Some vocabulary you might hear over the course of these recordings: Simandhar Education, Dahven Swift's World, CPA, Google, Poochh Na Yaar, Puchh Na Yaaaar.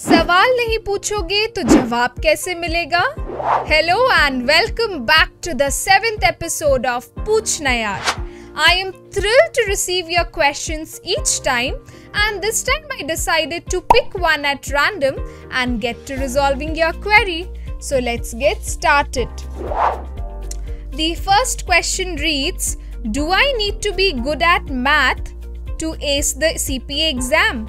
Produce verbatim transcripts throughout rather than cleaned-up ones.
सवाल नहीं पूछोगे तो जवाब कैसे मिलेगा? Hello and welcome back to the seventh episode of पूछ ना यार। I am thrilled to receive your questions each time, and this time I decided to pick one at random and get to resolving your query. So let's get started. The first question reads, do I need to be good at math to ace the C P A exam?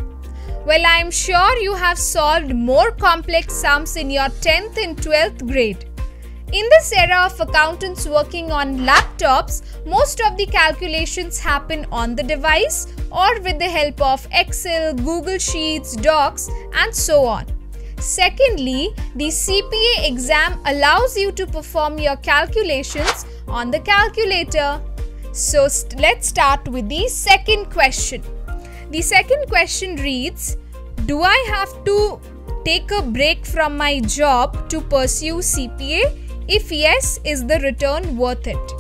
Well, I am sure you have solved more complex sums in your tenth and twelfth grade. In this era of accountants working on laptops, most of the calculations happen on the device or with the help of Excel, Google Sheets, Docs, and so on. Secondly, the C P A exam allows you to perform your calculations on the calculator. So st- let's start with the second question. The second question reads, do I have to take a break from my job to pursue C P A? If yes, is the return worth it?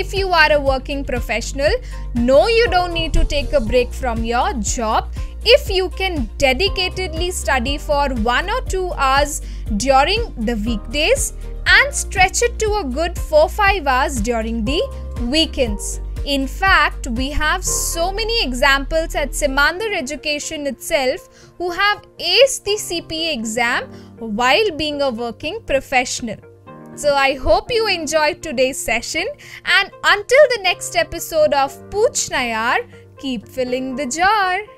If you are a working professional, no, you don't need to take a break from your job. If you can dedicatedly study for one or two hours during the weekdays and stretch it to a good four to five hours during the weekends. In fact, we have so many examples at Simandhar Education itself who have aced the C P A exam while being a working professional. So I hope you enjoyed today's session, and until the next episode of Poochh Na Yaar, keep filling the jar.